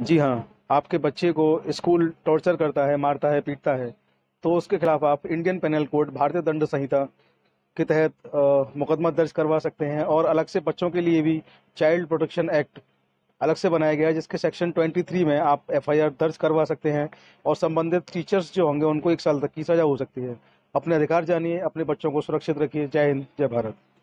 जी हाँ, आपके बच्चे को स्कूल टॉर्चर करता है, मारता है, पीटता है, तो उसके खिलाफ आप इंडियन पेनल कोड भारतीय दंड संहिता के तहत मुकदमा दर्ज करवा सकते हैं। और अलग से बच्चों के लिए भी चाइल्ड प्रोटेक्शन एक्ट अलग से बनाया गया है, जिसके सेक्शन 23 में आप FIR दर्ज करवा सकते हैं और संबंधित टीचर्स जो होंगे उनको 1 साल तक की सजा हो सकती है। अपने अधिकार जानिए, अपने बच्चों को सुरक्षित रखिए। जय हिंद, जय भारत।